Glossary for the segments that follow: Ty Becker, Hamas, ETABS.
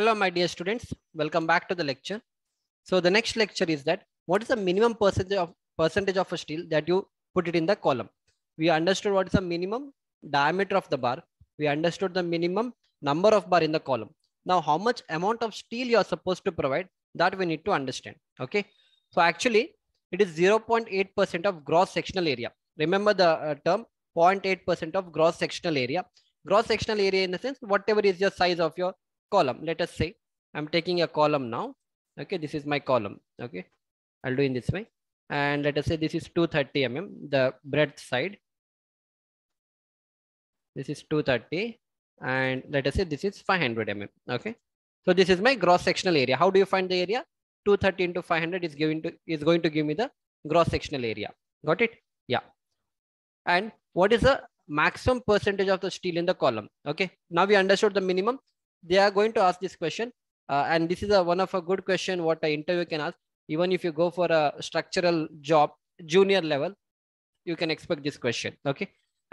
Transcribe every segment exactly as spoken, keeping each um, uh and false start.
Hello, my dear students. Welcome back to the lecture. So the next lecture is that what is the minimum percentage of percentage of a steel that you put it in the column. We understood what is the minimum diameter of the bar. We understood the minimum number of bar in the column. Now, how much amount of steel you are supposed to provide, that we need to understand. Okay. So actually it is zero point eight percent of gross sectional area. Remember the uh, term zero point eight percent of gross sectional area. Gross sectional area in the sense, whatever is your size of your column. Let us say I'm taking a column now. Okay, this is my column. Okay, I'll do in this way. And let us say this is two hundred thirty millimeters, the breadth side. This is two hundred thirty. And let us say this is five hundred millimeters. Okay, so this is my gross sectional area. How do you find the area? two hundred thirty into five hundred is given to is going to give me the gross sectional area. Got it? Yeah. And what is the maximum percentage of the steel in the column? Okay, now we understood the minimum. They are going to ask this question, uh, and this is a one of a good question what an interview can ask. Even if you go for a structural job, junior level, you can expect this question. Okay,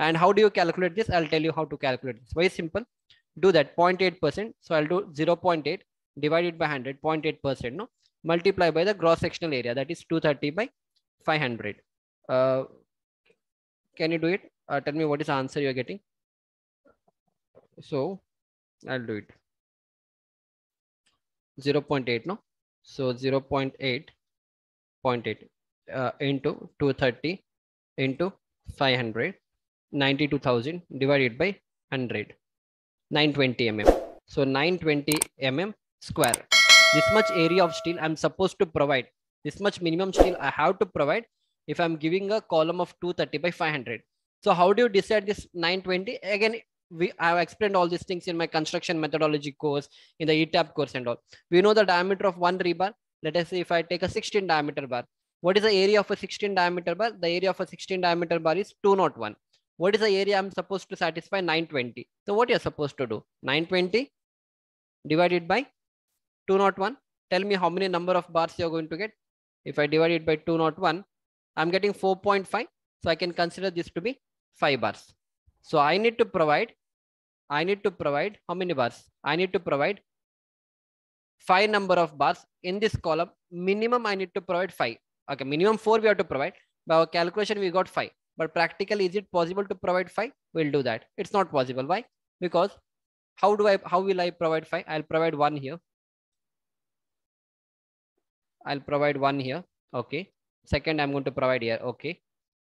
and how do you calculate this? I'll tell you how to calculate this. Very simple. Do that zero point eight percent. So I'll do zero point eight divided by one hundred, zero point eight percent. No, multiply by the gross sectional area, that is two hundred thirty by five hundred. Uh, can you do it? Uh, tell me what is the answer you are getting. So I'll do it. zero point eight, no? So zero point eight, zero point eight uh, into two hundred thirty into five hundred, ninety-two thousand divided by one hundred, nine hundred twenty millimeters. So nine hundred twenty millimeters square. This much area of steel I'm supposed to provide. This much minimum steel I have to provide if I'm giving a column of two hundred thirty by five hundred. So how do you decide this nine hundred twenty? Again, we I have explained all these things in my construction methodology course, in the E TABS course and all. We know the diameter of one rebar. Let us say if I take a sixteen diameter bar, what is the area of a sixteen diameter bar? The area of a sixteen diameter bar is two hundred one. What is the area I'm supposed to satisfy? nine hundred twenty. So what you're supposed to do? nine hundred twenty divided by two hundred one. Tell me how many number of bars you're going to get. If I divide it by two hundred one, I'm getting four point five. So I can consider this to be five bars. So I need to provide, I need to provide how many bars? I need to provide five number of bars in this column. Minimum I need to provide five. Okay, minimum four we have to provide. By our calculation we got five. But practically, is it possible to provide five? We'll do that. It's not possible. Why? Because how do I, how will I provide five? I'll provide one here. I'll provide one here. Okay. Second, I'm going to provide here. Okay.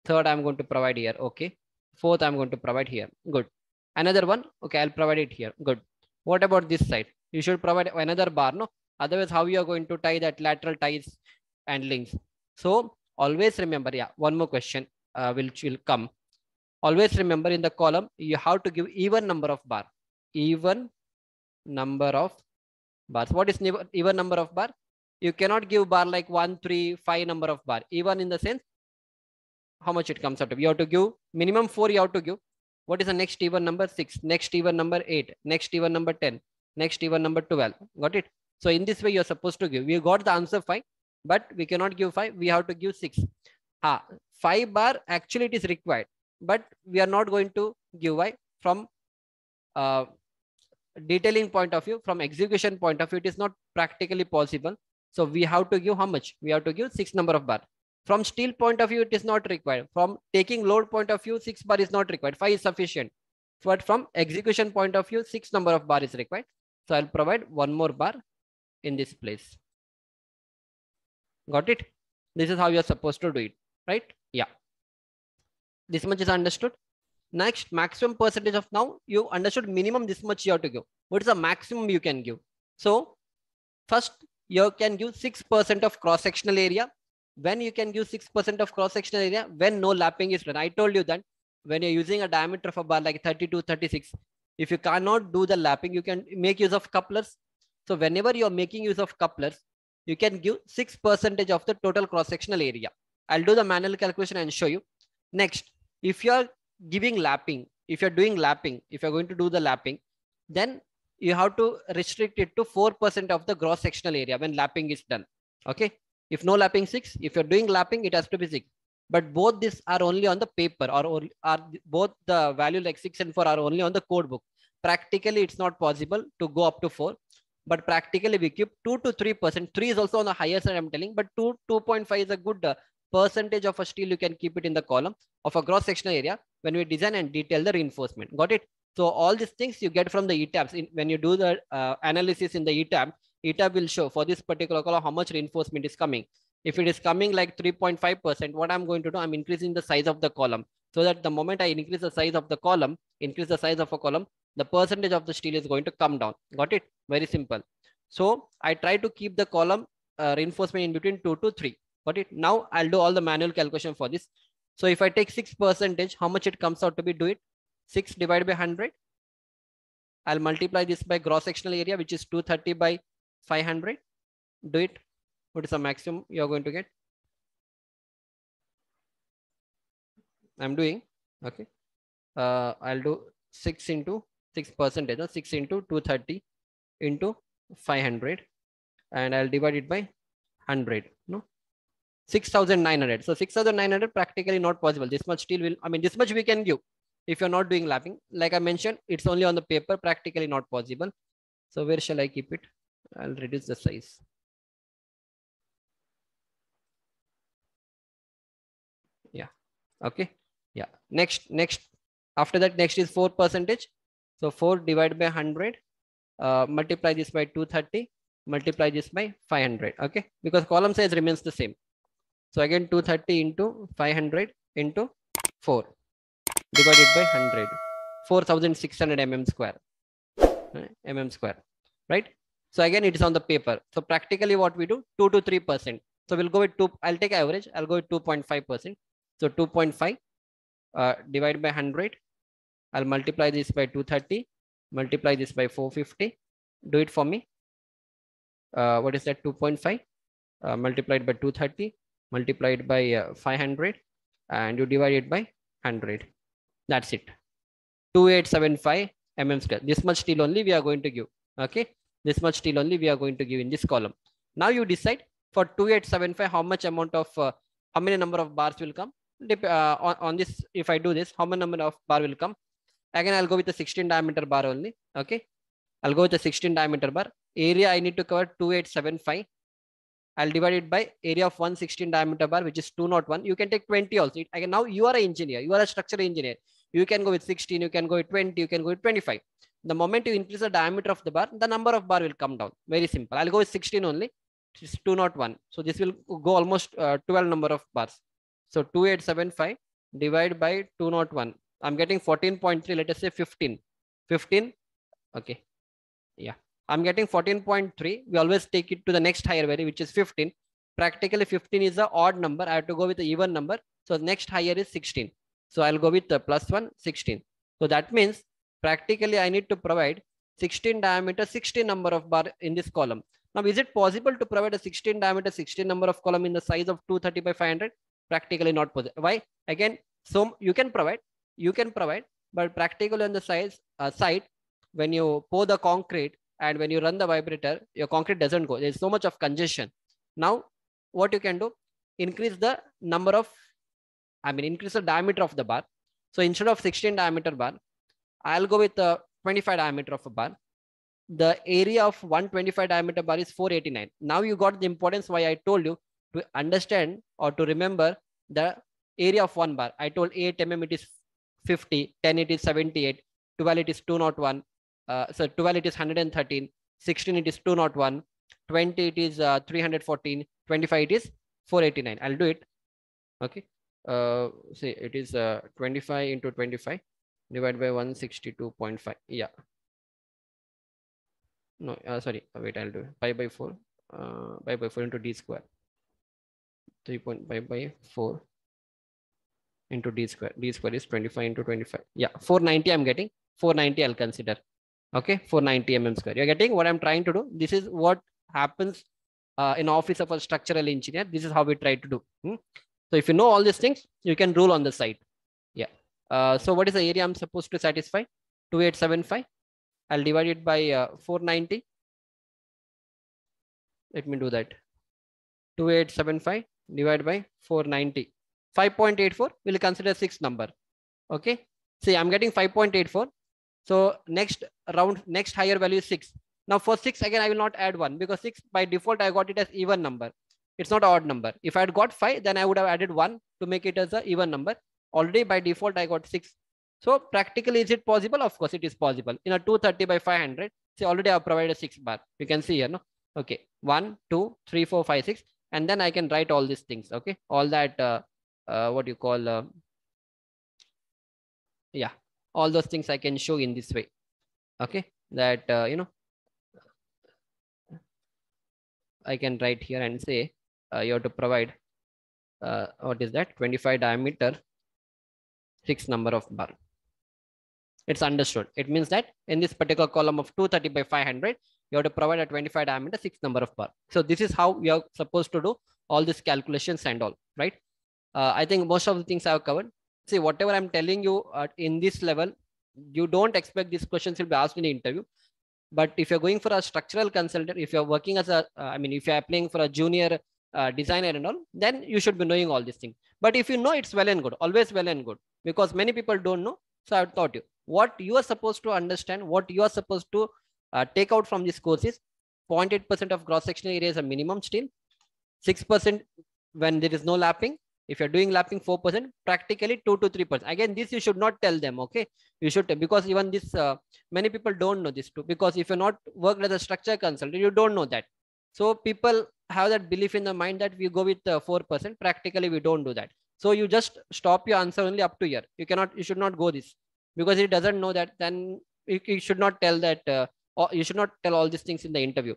Third, I'm going to provide here. Okay. Fourth, I'm going to provide here. Good. Another one. Okay, I'll provide it here. Good. What about this side? You should provide another bar, no? Otherwise, how you are going to tie that lateral ties and links? So always remember, yeah, one more question uh, which will come. Always remember in the column, you have to give even number of bar. Even number of bars. What is even number of bar? You cannot give bar like one, three, five number of bar. Even in the sense, how much it comes out to. You have to give minimum four, you have to give. What is the next even number? Six, next even number eight, next even number ten, next even number twelve. Got it? So in this way, you're supposed to give. We got the answer five, but we cannot give five. We have to give six. Ah, five bar, actually it is required, but we are not going to give why from uh, detailing point of view, from execution point of view, it is not practically possible. So we have to give how much? We have to give six number of bar. From steel point of view, it is not required. From taking load point of view, six bar is not required. Five is sufficient. But from execution point of view, six number of bar is required. So I'll provide one more bar in this place. Got it? This is how you're supposed to do it, right? Yeah. This much is understood. Next, maximum percentage of now, you understood minimum this much you have to give. What is the maximum you can give? So first, you can give six percent of cross-sectional area. When you can give six percent of cross-sectional area, when no lapping is done. I told you that when you're using a diameter of a bar like thirty-two, thirty-six, if you cannot do the lapping, you can make use of couplers. So whenever you're making use of couplers, you can give six percent of the total cross-sectional area. I'll do the manual calculation and show you. Next, if you're giving lapping, if you're doing lapping, if you're going to do the lapping, then you have to restrict it to four percent of the cross-sectional area when lapping is done. Okay. If no lapping six, if you're doing lapping, it has to be six. But both these are only on the paper, or, or are both the value like six and four are only on the code book. Practically, it's not possible to go up to four. but practically we keep two to three percent. Three is also on the higher side, I'm telling, but two, two point five is a good uh, percentage of a steel. You can keep it in the column of a cross sectional area when we design and detail the reinforcement. Got it? So all these things you get from the E TABS. In, when you do the uh, analysis in the E TAB, E TAB will show for this particular column how much reinforcement is coming. If it is coming like three point five percent, what I'm going to do, I'm increasing the size of the column. So that the moment I increase the size of the column, increase the size of a column, the percentage of the steel is going to come down. Got it? Very simple. So I try to keep the column uh, reinforcement in between two to three. Got it? Now I'll do all the manual calculation for this. So if I take six percentage, how much it comes out to be? Do it. six divided by one hundred. I'll multiply this by gross sectional area, which is two thirty by five hundred. Do it. What is the maximum you're going to get? I'm doing, okay. Uh, I'll do six into six percentage, no? six into two thirty into five hundred, and I'll divide it by one hundred, no? six thousand nine hundred. So six thousand nine hundred practically not possible. This much steel will, I mean, this much we can give if you're not doing lapping. Like I mentioned, it's only on the paper, practically not possible. So where shall I keep it? I'll reduce the size. Yeah, okay. Yeah, next, next, after that, next is four percentage. So four divided by one hundred, uh, multiply this by two thirty, multiply this by five hundred, okay? Because column size remains the same. So again, two thirty into five hundred into four, divided by one hundred, four thousand six hundred millimeters squared, right? mm square, right? So again, it is on the paper. So practically what we do, two to three percent. So we'll go with two, I'll take average, I'll go with two point five percent. So two point five. Uh, divide by one hundred, I'll multiply this by two thirty, multiply this by four fifty, do it for me. Uh, what is that? two point five uh, multiplied by two thirty, multiplied by uh, five hundred, and you divide it by one hundred. That's it. two thousand eight hundred seventy-five millimeters squared. This much steel only we are going to give. Okay. This much steel only we are going to give in this column. Now you decide for two thousand eight hundred seventy-five, how much amount of, uh, how many number of bars will come. Uh, on, on this, if I do this, how many number of bar will come? Again, I'll go with the sixteen diameter bar only. Okay, I'll go with the sixteen diameter bar. Area I need to cover two thousand eight hundred seventy-five. I'll divide it by area of one sixteen diameter bar, which is two oh one. You can take twenty also. It, again, now you are an engineer. You are a structural engineer. You can go with sixteen. You can go with twenty. You can go with twenty-five. The moment you increase the diameter of the bar, the number of bar will come down. Very simple. I'll go with sixteen only. It's two oh one. So this will go almost uh, twelve number of bars. So two thousand eight hundred seventy-five divided by two oh one. I'm getting fourteen point three. Let us say fifteen. fifteen. Okay. Yeah. I'm getting fourteen point three. We always take it to the next higher value, which is fifteen. Practically fifteen is the odd number. I have to go with the even number. So the next higher is sixteen. So I'll go with the plus one, sixteen. So that means practically I need to provide sixteen diameter, sixteen number of bar in this column. Now, is it possible to provide a sixteen diameter, sixteen number of column in the size of two thirty by five hundred? Practically not possible. Why? Again, so you can provide, you can provide, but practically on the size uh, side, when you pour the concrete and when you run the vibrator, your concrete doesn't go. There's so much of congestion. Now, what you can do, increase the number of, I mean, increase the diameter of the bar. So instead of sixteen diameter bar, I'll go with the twenty-five diameter of a bar. The area of one twenty-five diameter bar is four eighty-nine. Now you got the importance why I told you to understand or to remember the area of one bar. I told eight millimeters it is fifty, ten it is seventy-eight, twelve it is two oh one, uh, so twelve it is one hundred thirteen, sixteen it is two oh one, twenty it is uh, three hundred fourteen, twenty-five it is four eighty-nine. I'll do it. Okay. Uh, say it is uh, twenty-five into twenty-five divided by one sixty-two point five. Yeah. No, uh, sorry. Wait, I'll do it. Pi by four. Uh, pi by four into d square. three point five by four into d square. D square is twenty-five into twenty-five. Yeah, four ninety I'm getting. four ninety I'll consider. Okay, four ninety millimeters squared. You're getting what I'm trying to do. This is what happens uh, in office of a structural engineer. This is how we try to do. Hmm? So if you know all these things, you can rule on the side. Yeah. Uh, so what is the area I'm supposed to satisfy? two thousand eight hundred seventy-five. I'll divide it by uh, four ninety. Let me do that. two thousand eight hundred seventy-five. Divide by four ninety. five point eight four will consider six number. Okay. See, I'm getting five point eight four. So next round, next higher value is six. Now for six, again, I will not add one because six by default, I got it as even number. It's not an odd number. If I had got five, then I would have added one to make it as an even number. Already by default, I got six. So practically, is it possible? Of course, it is possible. In a two thirty by five hundred, see, already I've provided six bar. You can see here, no? Okay, one, two, three, four, five, six. And then I can write all these things, okay? All that, uh, uh, what you call, uh, yeah, all those things I can show in this way, okay? That, uh, you know, I can write here and say, uh, you have to provide, uh, what is that? twenty-five diameter, six number of bar. It's understood. It means that in this particular column of two thirty by five hundred, you have to provide a twenty-five diameter, six number of bar. So this is how you are supposed to do all these calculations and all, right? Uh, I think most of the things I have covered. See, whatever I'm telling you uh, in this level, you don't expect these questions will be asked in the interview. But if you're going for a structural consultant, if you're working as a, uh, I mean, if you're applying for a junior uh, designer and all, then you should be knowing all these things. But if you know, it's well and good, always well and good, because many people don't know. So I've taught you what you are supposed to understand, what you are supposed to Uh, take out from this course is zero point eight percent of cross sectional area is a minimum still, six percent when there is no lapping. If you're doing lapping, four percent, practically two to three percent. Again, this you should not tell them, okay? You should, because even this, uh, many people don't know this too, because if you're not worked as a structure consultant, you don't know that. So people have that belief in the mind that we go with uh, four percent, practically we don't do that. So you just stop your answer only up to here. You cannot, you should not go this, because it doesn't know that, then you, you should not tell that, uh, or you should not tell all these things in the interview.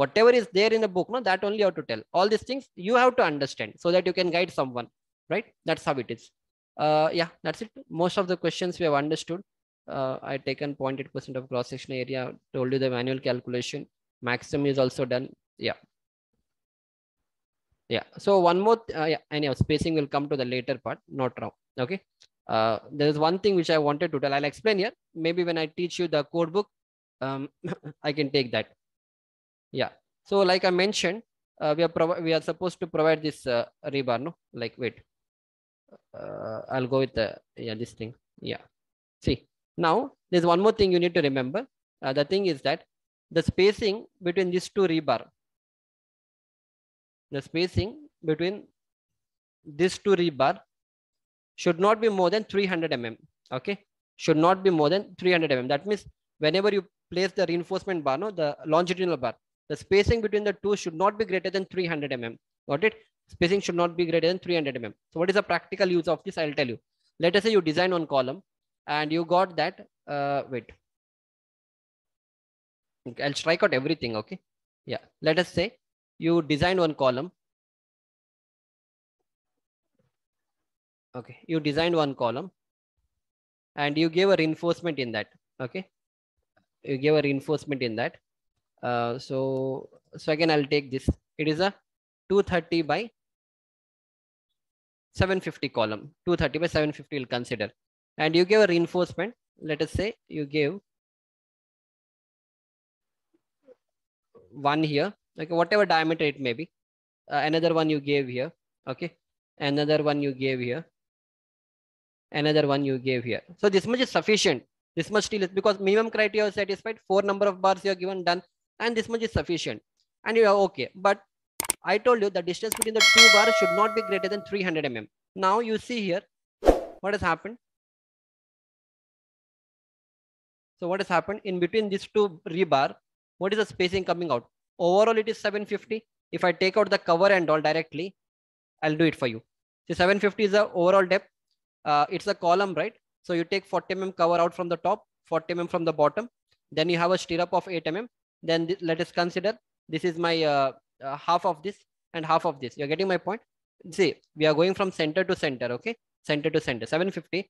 Whatever is there in the book, no, that only you have to tell. All these things you have to understand so that you can guide someone, right? That's how it is. Uh, yeah, that's it. Most of the questions we have understood. Uh, I taken zero point eight percent of cross-sectional area, told you the manual calculation. Maximum is also done. Yeah. Yeah. So one more, uh, yeah, anyhow, spacing will come to the later part, not now. Okay. Uh, there is one thing which I wanted to tell. I'll explain here. Maybe when I teach you the code book, Um, I can take that. Yeah. So like I mentioned, uh, we are we are supposed to provide this uh, rebar, no? Like, wait, uh, I'll go with the, yeah, this thing. Yeah. See, now there's one more thing you need to remember. Uh, the thing is that the spacing between these two rebar, the spacing between these two rebar should not be more than three hundred millimeters. Okay. Should not be more than three hundred millimeters. That means whenever you place the reinforcement bar, no, the longitudinal bar, the spacing between the two should not be greater than three hundred millimeters. Got it? Spacing should not be greater than three hundred millimeters. So what is the practical use of this? I'll tell you. Let us say you design one column and you got that. Uh, wait. Okay, I'll strike out everything. Okay. Yeah. Let us say you design one column. Okay. You designed one column and you gave a reinforcement in that. Okay. You give a reinforcement in that. Uh, so, so again, I'll take this. It is a two thirty by seven fifty column. two thirty by seven fifty will consider. And you give a reinforcement. Let us say you give one here, okay, whatever diameter it may be. Uh, another one you gave here. Okay. Another one you gave here. Another one you gave here. So this much is sufficient. This much still is, because minimum criteria is satisfied, four number of bars you are given, done, and this much is sufficient. And you are okay. But I told you the distance between the two bars should not be greater than three hundred millimeters. Now you see here, what has happened? So what has happened in between these two rebar? What is the spacing coming out? Overall, it is seven fifty. If I take out the cover and all directly, I'll do it for you. So seven fifty is the overall depth. Uh, it's a column, right? So you take forty millimeters cover out from the top, forty millimeters from the bottom. Then you have a stirrup of eight millimeters. Then th let us consider this is my uh, uh, half of this and half of this. You're getting my point? See, we are going from center to center, okay? Center to center, seven fifty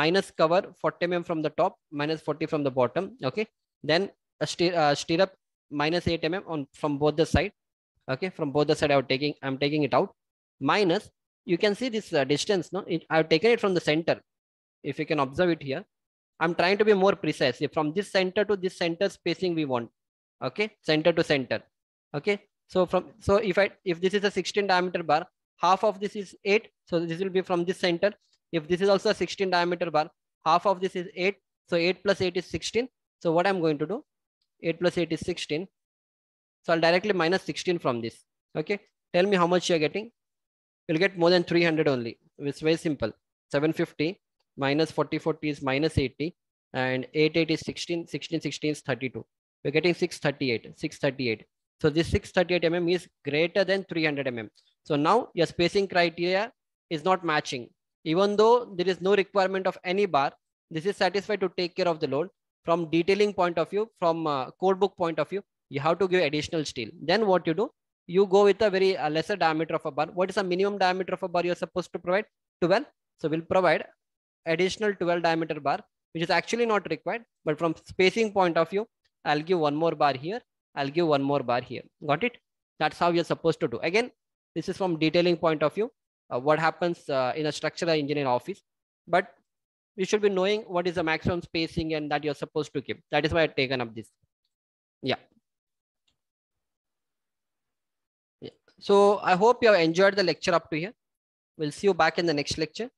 minus cover, forty millimeters from the top, minus forty from the bottom, okay? Then a stir, uh, stirrup minus eight millimeters on from both the side, okay? From both the side, I'm taking, I'm taking it out. Minus, you can see this uh, distance, no? It, I've taken it from the center. If you can observe it here, I'm trying to be more precise. From this center to this center spacing we want, okay, center to center, okay. So from, so if I, if this is a sixteen diameter bar, half of this is eight, so this will be from this center. If this is also a sixteen diameter bar, half of this is eight, so eight plus eight is sixteen. So what I'm going to do, eight plus eight is sixteen. So I'll directly minus sixteen from this. Okay. Tell me how much you're getting. You'll get more than three hundred only. It's very simple. seven fifty minus forty forty is minus eighty. And eight eight is sixteen. sixteen sixteen is thirty-two. We're getting six thirty-eight. six thirty-eight. So this six thirty-eight millimeters is greater than three hundred millimeters. So now your spacing criteria is not matching. Even though there is no requirement of any bar, this is satisfied to take care of the load. From detailing point of view, from uh, code book point of view, you have to give additional steel. Then what you do? You go with a very uh, lesser diameter of a bar. What is the minimum diameter of a bar you're supposed to provide? twelve. So we'll provide additional twelve diameter bar, which is actually not required. But from spacing point of view, I'll give one more bar here. I'll give one more bar here. Got it? That's how you're supposed to do. Again, this is from detailing point of view. Uh, what happens uh, in a structural engineer office. But you should be knowing what is the maximum spacing and that you're supposed to give. That is why I've taken up this. Yeah. yeah. So I hope you have enjoyed the lecture up to here. We'll see you back in the next lecture.